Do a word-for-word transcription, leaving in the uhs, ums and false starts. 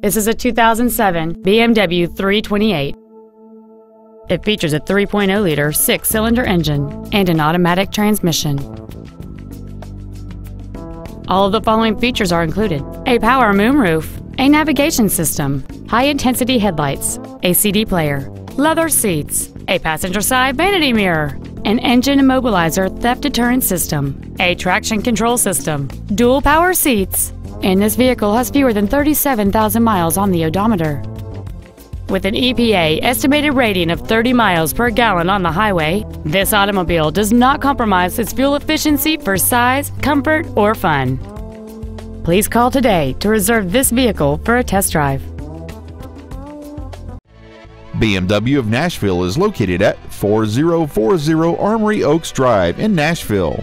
This is a two thousand seven B M W three twenty-eight. It features a three point oh liter six-cylinder engine and an automatic transmission. All of the following features are included: a power moonroof, a navigation system, high-intensity headlights, a C D player, leather seats, a passenger side vanity mirror, an engine immobilizer theft deterrent system, a traction control system, dual power seats, and this vehicle has fewer than thirty-seven thousand miles on the odometer. With an E P A estimated rating of thirty miles per gallon on the highway, this automobile does not compromise its fuel efficiency for size, comfort, or fun. Please call today to reserve this vehicle for a test drive. B M W of Nashville is located at four thousand forty Armory Oaks Drive in Nashville.